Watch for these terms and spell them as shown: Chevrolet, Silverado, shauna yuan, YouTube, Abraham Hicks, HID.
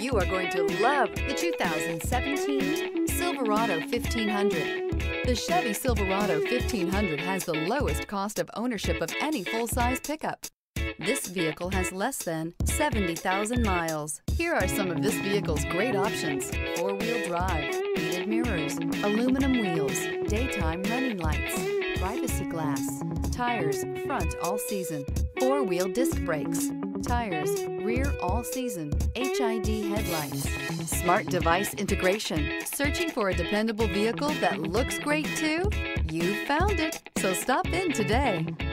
You are going to love the 2017 Silverado 1500. The Chevy Silverado 1500 has the lowest cost of ownership of any full-size pickup. This vehicle has less than 70,000 miles. Here are some of this vehicle's great options: four-wheel drive, heated mirrors, aluminum wheels, daytime running lights, privacy glass, tires front all season, four-wheel disc brakes, tires rear all season, HID headlights, smart device integration. Searching for a dependable vehicle that looks great too? You found it, so stop in today.